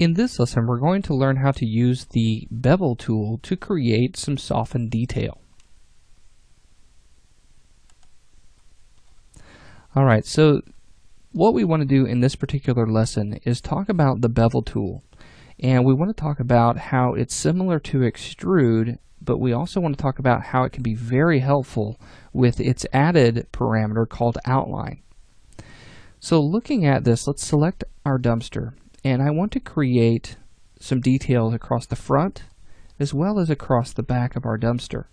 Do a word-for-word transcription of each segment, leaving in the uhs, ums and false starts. In this lesson, we're going to learn how to use the bevel tool to create some softened detail. All right, so what we want to do in this particular lesson is talk about the bevel tool. And we want to talk about how it's similar to extrude, but we also want to talk about how it can be very helpful with its added parameter called outline. So looking at this, let's select our dumpster. And I want to create some details across the front as well as across the back of our dumpster.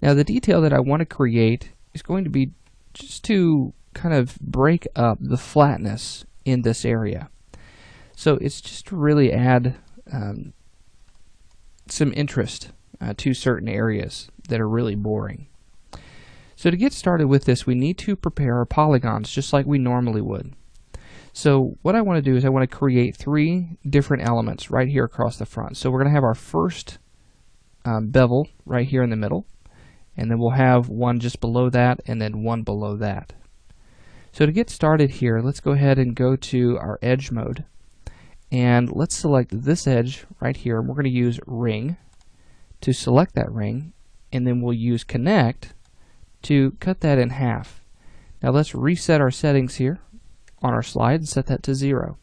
Now the detail that I want to create is going to be just to kind of break up the flatness in this area. So it's just to really add um, some interest uh, to certain areas that are really boring. So to get started with this, we need to prepare our polygons just like we normally would. So what I want to do is I want to create three different elements right here across the front. So we're going to have our first um, bevel right here in the middle, and then we'll have one just below that and then one below that. So to get started here, let's go ahead and go to our edge mode, and let's select this edge right here. We're going to use ring to select that ring, and then we'll use connect to cut that in half. Now let's reset our settings here on our slide and set that to zero.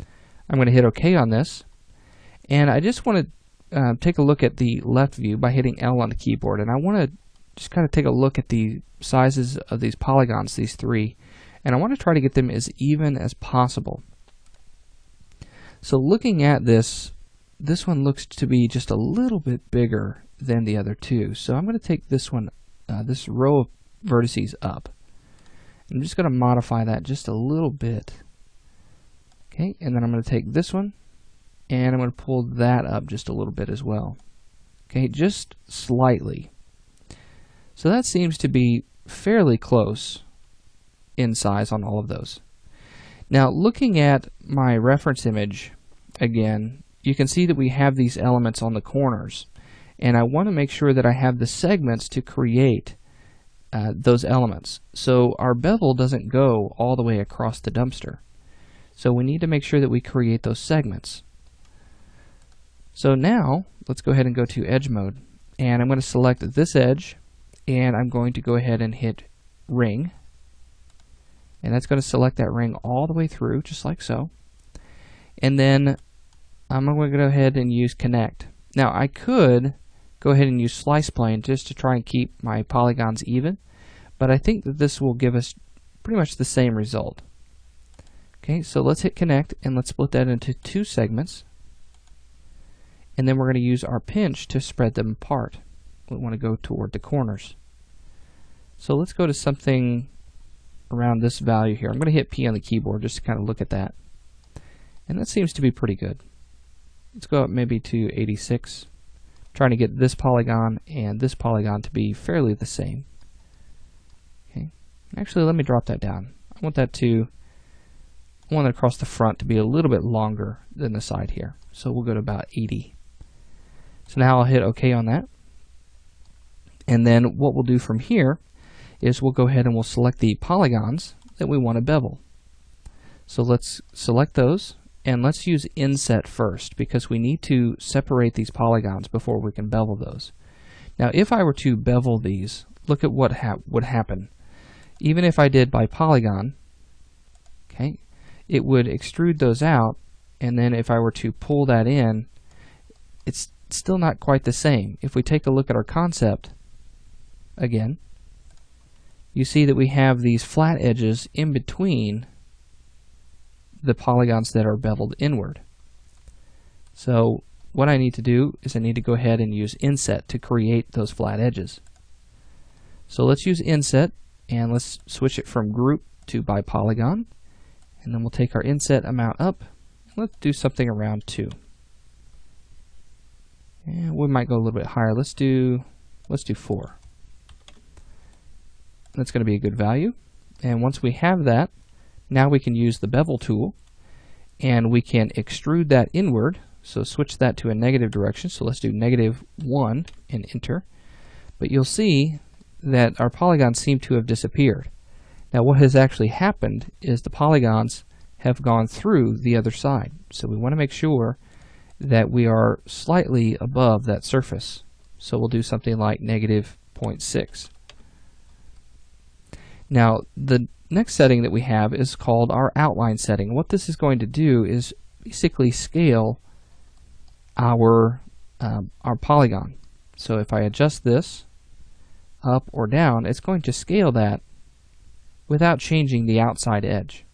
I'm going to hit OK on this, and I just want to uh, take a look at the left view by hitting L on the keyboard, and I want to just kind of take a look at the sizes of these polygons, these three, and I want to try to get them as even as possible. So looking at this, this one looks to be just a little bit bigger than the other two, so I'm going to take this one, uh, this row of vertices up. I'm just going to modify that just a little bit. Okay, and then I'm going to take this one and I'm going to pull that up just a little bit as well. Okay, just slightly. So that seems to be fairly close in size on all of those. Now looking at my reference image again, you can see that we have these elements on the corners, and I want to make sure that I have the segments to create Uh, those elements. So our bevel doesn't go all the way across the dumpster. So we need to make sure that we create those segments. So now let's go ahead and go to edge mode, and I'm going to select this edge and I'm going to go ahead and hit ring, and that's going to select that ring all the way through just like so, and then I'm going to go ahead and use connect. Now I could go ahead and use slice plane just to try and keep my polygons even, but I think that this will give us pretty much the same result. Okay, so let's hit connect and let's split that into two segments, and then we're going to use our pinch to spread them apart. We want to go toward the corners. So let's go to something around this value here. I'm going to hit P on the keyboard just to kind of look at that, and that seems to be pretty good. Let's go up maybe to eighty-six. Trying to get this polygon and this polygon to be fairly the same. Okay. Actually, let me drop that down. I want that to, I want it across the front to be a little bit longer than the side here. So we'll go to about eighty. So now I'll hit OK on that. And then what we'll do from here is we'll go ahead and we'll select the polygons that we want to bevel. So let's select those. And let's use inset first, because we need to separate these polygons before we can bevel those. Now if I were to bevel these, look at what ha would happen. Even if I did by polygon, okay, it would extrude those out, and then if I were to pull that in, it's still not quite the same. If we take a look at our concept again, you see that we have these flat edges in between the polygons that are beveled inward. So what I need to do is I need to go ahead and use inset to create those flat edges. So let's use inset and let's switch it from group to by polygon, and then we'll take our inset amount up. Let's do something around two, and we might go a little bit higher. Let's do let's do four. That's going to be a good value, and once we have that, now we can use the bevel tool and we can extrude that inward. So switch that to a negative direction. So let's do negative one and enter. But you'll see that our polygons seem to have disappeared. Now what has actually happened is the polygons have gone through the other side. So we want to make sure that we are slightly above that surface. So we'll do something like negative zero point six. Now the next setting that we have is called our outline setting. What this is going to do is basically scale our, um, our polygon. So if I adjust this up or down, it's going to scale that without changing the outside edge.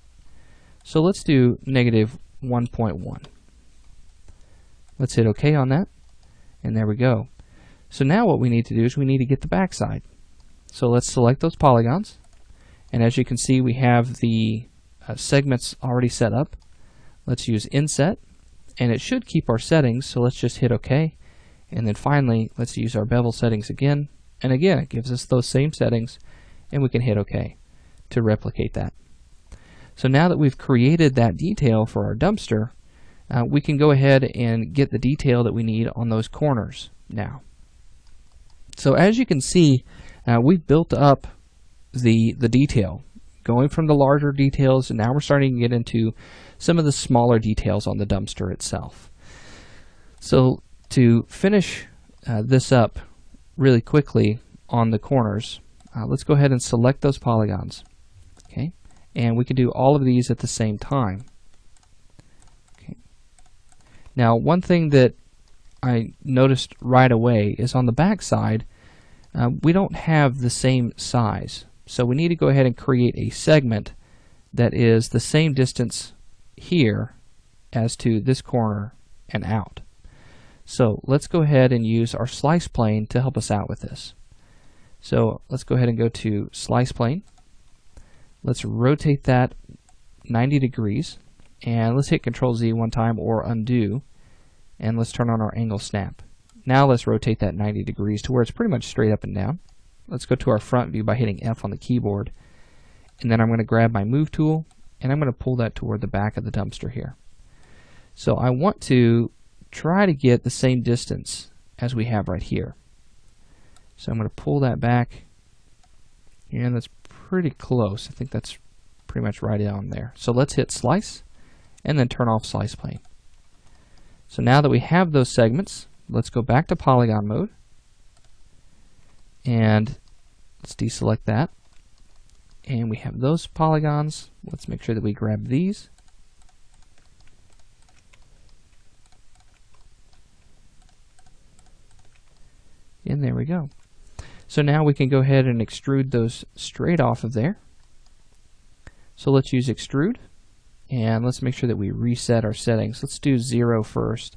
So let's do negative one point one. Let's hit OK on that, and there we go. So now what we need to do is we need to get the backside. So let's select those polygons, and as you can see we have the uh, segments already set up. Let's use inset, and it should keep our settings, so let's just hit OK. And then finally, let's use our bevel settings again, and again it gives us those same settings, and we can hit OK to replicate that. So now that we've created that detail for our dumpster, uh, we can go ahead and get the detail that we need on those corners now. So as you can see, uh, we've built up the, the detail, going from the larger details, and now we're starting to get into some of the smaller details on the dumpster itself. So to finish uh, this up really quickly on the corners, uh, let's go ahead and select those polygons. Okay. And we can do all of these at the same time. Okay. Now, one thing that I noticed right away is on the back side, uh, we don't have the same size. So we need to go ahead and create a segment that is the same distance here as to this corner and out. So let's go ahead and use our slice plane to help us out with this. So let's go ahead and go to slice plane. Let's rotate that ninety degrees, and let's hit Control Z one time or undo, and let's turn on our angle snap. Now let's rotate that ninety degrees to where it's pretty much straight up and down. Let's go to our front view by hitting F on the keyboard, and then I'm going to grab my move tool, and I'm going to pull that toward the back of the dumpster here. So I want to try to get the same distance as we have right here. So I'm going to pull that back, and that's pretty close. I think that's pretty much right on there. So let's hit slice and then turn off slice plane. So now that we have those segments, let's go back to polygon mode and let's deselect that. And we have those polygons. Let's make sure that we grab these. And there we go. So now we can go ahead and extrude those straight off of there. So let's use extrude, and let's make sure that we reset our settings. Let's do zero first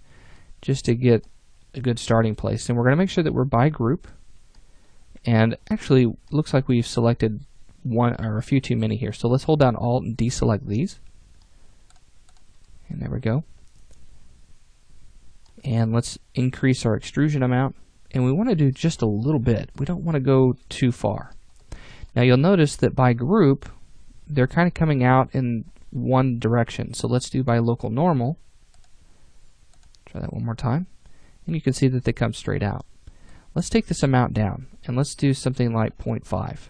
just to get a good starting place. And we're going to make sure that we're by group. And actually looks like we've selected one or a few too many here. So let's hold down Alt and deselect these. And there we go. And let's increase our extrusion amount. And we want to do just a little bit. We don't want to go too far. Now you'll notice that by group, they're kind of coming out in one direction. So let's do by local normal. Try that one more time. And you can see that they come straight out. Let's take this amount down, and let's do something like zero point five.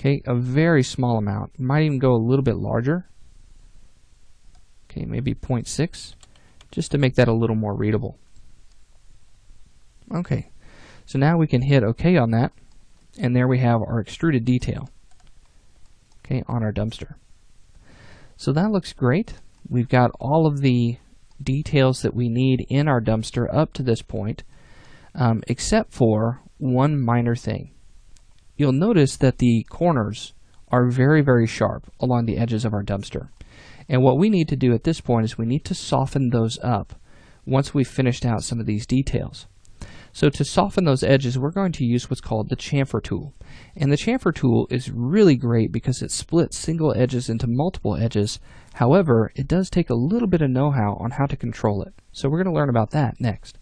Okay, a very small amount. Might even go a little bit larger. Okay, maybe zero point six, just to make that a little more readable. Okay, so now we can hit OK on that, and there we have our extruded detail, okay, on our dumpster. So that looks great. We've got all of the details that we need in our dumpster up to this point, um, except for one minor thing. You'll notice that the corners are very, very sharp along the edges of our dumpster. And what we need to do at this point is we need to soften those up once we've finished out some of these details. So to soften those edges, we're going to use what's called the chamfer tool. And the chamfer tool is really great because it splits single edges into multiple edges. However, it does take a little bit of know-how on how to control it. So we're going to learn about that next.